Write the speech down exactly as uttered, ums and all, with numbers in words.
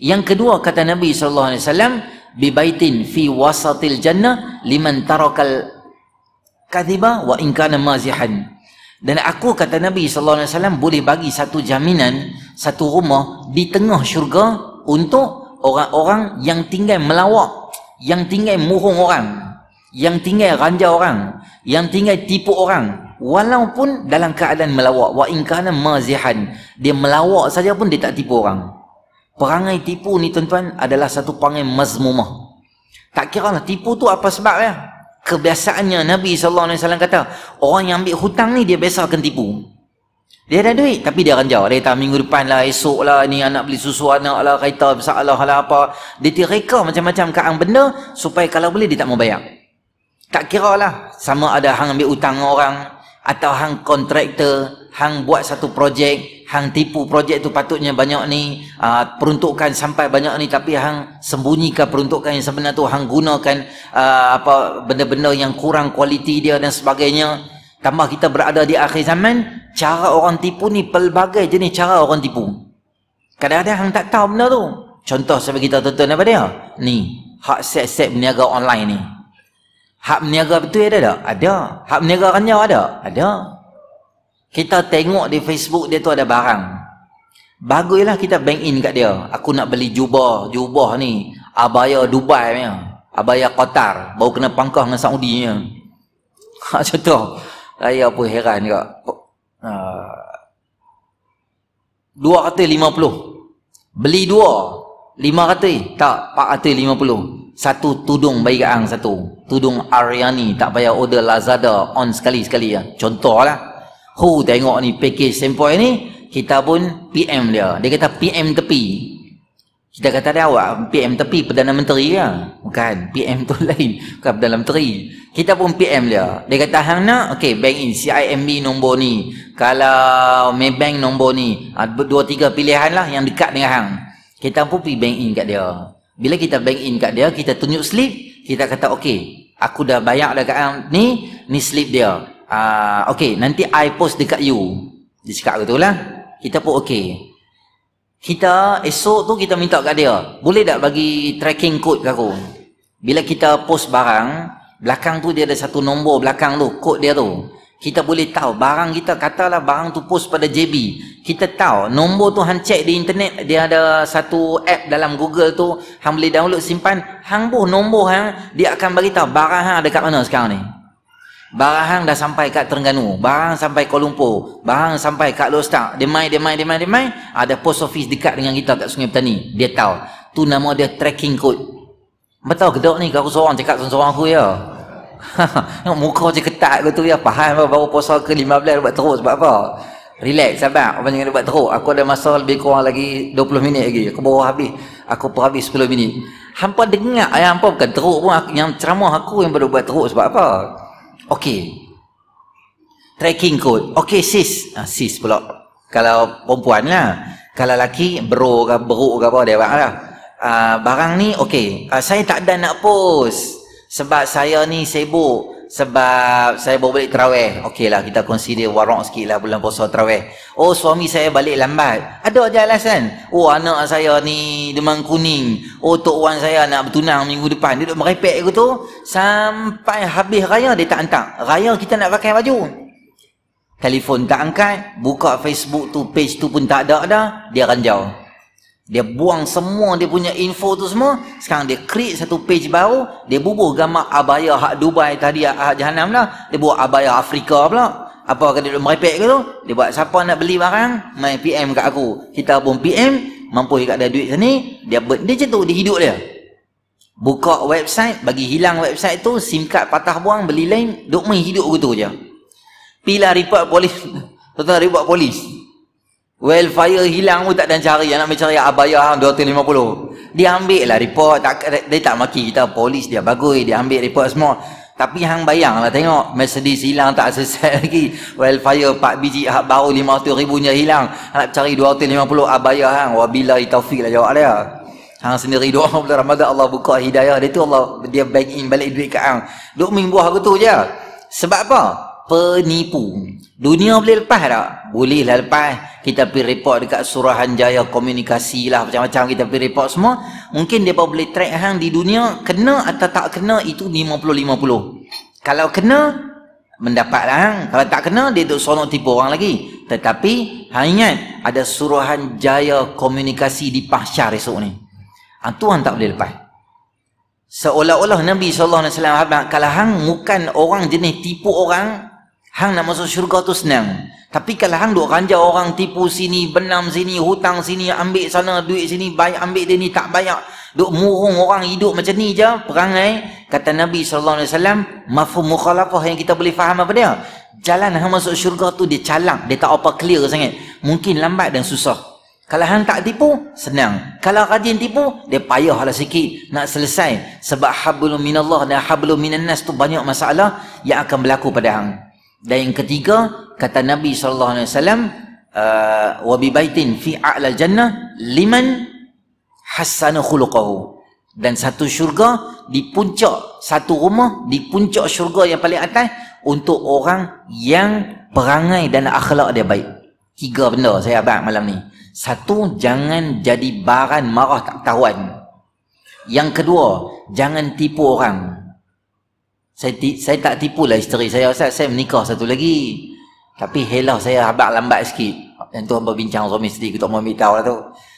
Yang kedua kata Nabi sallallahu alaihi wasallam, bibaitin fi wasatil jannah liman tarakal kadhiba wa in kana mazihan. Dan aku kata Nabi sallallahu alaihi wasallam boleh bagi satu jaminan, satu rumah di tengah syurga untuk orang-orang yang tinggal melawak, yang tinggal mohong orang, yang tinggal ranjau orang, yang tinggal tipu orang, walaupun dalam keadaan melawak. Wa in kana mazihan, dia melawak saja pun dia tak tipu orang. Perangai tipu ni tuan-tuan adalah satu perangai mazmumah. Tak kira lah tipu tu apa sebab ya. Kebiasaannya Nabi sallallahu alaihi wasallam kata, orang yang ambil hutang ni dia biasa akan tipu. Dia ada duit tapi dia ranjau. Dia kata minggu depan lah, esok lah, ni anak beli susu anak lah, kereta bersalah lah apa. Dia tireka macam-macam keang benda supaya kalau boleh dia tak mau bayar. Tak kira lah, sama ada hang ambil hutang orang atau hang kontraktor, hang buat satu projek, hang tipu projek tu patutnya banyak ni, aa, peruntukan sampai banyak ni, tapi hang sembunyikan peruntukan yang sebenar tu, hang gunakan aa, apa benda-benda yang kurang kualiti dia dan sebagainya. Tambah kita berada di akhir zaman, cara orang tipu ni pelbagai jenis cara orang tipu. Kadang-kadang hang tak tahu benda tu. Contoh saya bagi tahu tuan-tuan apa dia? Ni, hak set-set berniaga online ni. Hak berniaga betul ada tak? Ada. Hak berniaga ranjau ada? Ada. Kita tengok di Facebook dia tu ada barang. Baguslah kita bank in kat dia. Aku nak beli jubah, jubah ni abaya Dubai punya, abaya Qatar, baru kena pangkah dengan Saudi punya. Ha, contoh. Saya pun heran juga. Ha, dua ratus lima puluh. Beli dua, lima ratus. Tak, empat ratus lima puluh. Satu tudung baik ang satu. Tudung Ariani, tak payah order Lazada, on sekali-sekali ya. Contohlah. Hu tengok ni package sempoi ni, kita pun P M dia. Dia kata P M tepi. Kita kata dia awak P M tepi Perdana Menteri ke? Bukan, P M tu lain, bukan Perdana Menteri. Kita pun P M dia. Dia kata hang nak, okey bank in C I M B nombor ni. Kalau Maybank nombor ni, dua tiga pilihan lah yang dekat dengan hang. Kita pun pergi bank in kat dia. Bila kita bank in kat dia, kita tunjuk slip, kita kata okey, aku dah bayar dah kat hang ni, ni slip dia. Uh, okay, nanti I post dekat you. Dia cakap betul lah. Kita pun okay. Kita esok tu kita minta kat dia, boleh tak bagi tracking code kat aku? Bila kita post barang, belakang tu dia ada satu nombor belakang tu, code dia tu. Kita boleh tahu barang kita, katalah barang tu post pada J B. Kita tahu nombor tu hang check di internet, dia ada satu app dalam Google tu, hang boleh download simpan, hang buh nombor hang, dia akan bagi tahu barang hang ada kat mana sekarang ni. Barang hang dah sampai kat Terengganu, barang sampai Kuala Lumpur, barang sampai kat Lostar, dia mai, dia mai, dia mai, dia mai, ada post office dekat dengan kita kat Sungai Petani. Dia tahu. Tu nama dia tracking code. Betul gedok ni, kau seorang cakap seorang aku ya. Nak muka je ketat betul ya, faham baru puasa ke lima belas buat terus sebab apa? Relax, sabar. Apa jangan buat teruk. Aku ada masa lebih kurang lagi dua puluh minit lagi. Aku baru habis. Aku pun habis sepuluh minit. Hampa dengar ya, hampa bukan teruk pun yang ceramah aku yang baru buat teruk sebab apa? Okey. Tracking code. Okey sis. Ah, sis pula. Kalau perempuan lah. Kalau lelaki, bro ke beruk ke apa dia buat lah. Ah, barang ni okey. Ah, saya tak ada nak post. Sebab saya ni sibuk. Sebab saya baru balik terawih. Okey lah, kita consider warak sikit lah bulan puasa terawih. Oh, suami saya balik lambat. Ada je alasan. Oh, anak saya ni demam kuning. Oh, tok wan saya nak bertunang minggu depan. Dia duduk merepek aku tu. Sampai habis raya dia tak hantar. Raya kita nak pakai baju. Telefon tak angkat. Buka Facebook tu, page tu pun tak ada dah. Dia ranjau. Dia buang semua dia punya info tu semua. Sekarang dia create satu page baru. Dia bubuh gambar abaya hak Dubai tadi, hak Jahanam lah. Dia buat abaya Afrika pula. Apa kata dia merepek ke tu? Dia buat siapa nak beli barang, main P M kat aku. Kita pun P M, mampu kat ada duit sini. Dia ber, dia macam tu, dia hidup dia. Buka website, bagi hilang website tu, SIM card patah buang, beli lain. Duk main hidup aku tu je. Pilah report polis. Tentang report polis. Welfare hilang pun tak ada cari. Nak mencari abaya hang dua ratus lima puluh. Dia ambil lah report. Tak, dia tak maki kita. Polis dia bagus. Dia ambil report semua. Tapi hang bayang lah tengok. Mercedes hilang tak selesai lagi. Welfare empat biji hak baru lima ratus ribu nya hilang. Nak cari dua ratus lima puluh abaya hang. Wabillahi taufiq lah jawab dia. Hang sendiri doa bulan Ramadan Allah buka hidayah. Dia tu Allah dia bank in balik duit kat hang. Duk minggu aku tu je. Sebab apa? penipu. Dunia boleh lepas tak? Boleh lah lepas. Kita pergi report dekat Suruhanjaya Komunikasi lah, macam-macam kita pergi report semua. Mungkin mereka boleh track hang di dunia, kena atau tak kena itu lima puluh lima puluh. Kalau kena, mendapat lah hang. Kalau tak kena, dia duduk sono tipu orang lagi. Tetapi, hang ingat, ada Suruhanjaya Komunikasi di Pahsyar esok ni. Itu hang tak boleh lepas. Seolah-olah Nabi sallallahu alaihi wasallam abang, kalau hang bukan orang jenis tipu orang, hang nak masuk syurga tu senang. Tapi kalau hang duk ranjau orang tipu sini, benam sini, hutang sini, ambil sana duit sini, bayar, ambil dia ni tak bayar, duk murung orang hidup macam ni je, perangai, kata Nabi sallallahu alaihi wasallam, mafhum mukhalafah yang kita boleh faham apa dia, jalan hang masuk syurga tu dia calak, dia tak apa clear sangat, mungkin lambat dan susah. Kalau hang tak tipu, senang. Kalau rajin tipu, dia payahlah sikit nak selesai. Sebab hablum minallah dan hablum minannas tu banyak masalah yang akan berlaku pada hang. Dan yang ketiga, kata Nabi sallallahu alaihi wasallam, wa bi baitin fi a'la jannah liman hassana khuluquhu. Dan satu syurga di puncak, satu rumah di puncak syurga yang paling atas untuk orang yang perangai dan akhlak dia baik. Tiga benda saya abang malam ni. Satu, jangan jadi baran marah tak tawan. Yang kedua, jangan tipu orang. Saya, saya tak tipulah isteri saya, Ustaz. Saya menikah satu lagi. Tapi helah saya habak lambat sikit. Yang tu hamba bincang suami isteri, aku tak mau ambil tahu lah tu.